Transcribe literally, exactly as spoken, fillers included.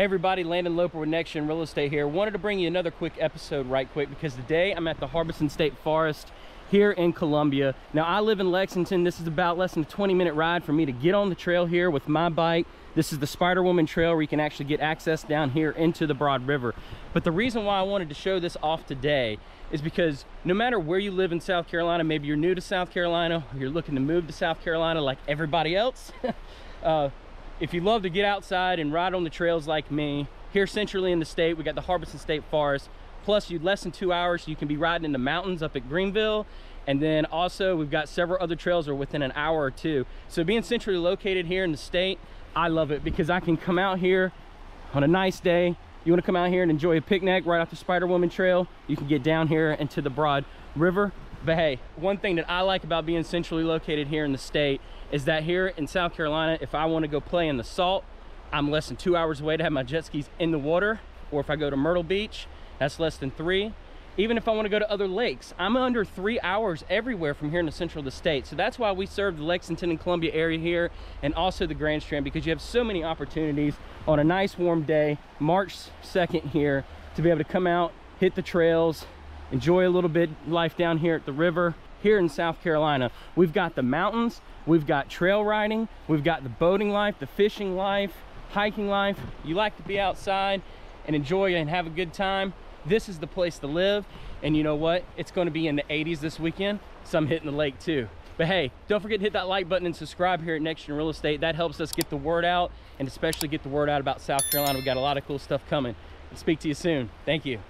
Hey everybody, Landon Loper with Next Gen Real Estate here. Wanted to bring you another quick episode right quick because today I'm at the Harbison State Forest here in Columbia. Now I live in Lexington. This is about less than a twenty minute ride for me to get on the trail here with my bike. This is the Spider Woman Trail where you can actually get access down here into the Broad River. But the reason why I wanted to show this off today is because no matter where you live in South Carolina, maybe you're new to South Carolina, or you're looking to move to South Carolina like everybody else, uh, if you love to get outside and ride on the trails like me, here centrally in the state, we got the Harbison State Forest. Plus, you less than two hours, so you can be riding in the mountains up at Greenville. And then also, we've got several other trails that are within an hour or two. So being centrally located here in the state, I love it because I can come out here on a nice day. You want to come out here and enjoy a picnic right off the Spider Woman Trail, you can get down here into the Broad River. But hey, one thing that I like about being centrally located here in the state is that here in South Carolina, if I want to go play in the salt, I'm less than two hours away to have my jet skis in the water. Or if I go to Myrtle Beach, that's less than three. Even if I want to go to other lakes, I'm under three hours everywhere from here in the central of the state. So that's why we serve the Lexington and Columbia area here, and also the Grand Strand, because you have so many opportunities on a nice warm day, March second here, to be able to come out, hit the trails, enjoy a little bit life down here at the river. Here in South Carolina, we've got the mountains, we've got trail riding, we've got the boating life, the fishing life, hiking life. You like to be outside and enjoy and have a good time, this is the place to live. And you know what? It's going to be in the eighties this weekend, so I'm hitting the lake too. But hey, don't forget to hit that like button and subscribe here at Next Gen Real Estate. That helps us get the word out, and especially get the word out about South Carolina. We've got a lot of cool stuff coming. I'll speak to you soon. Thank you.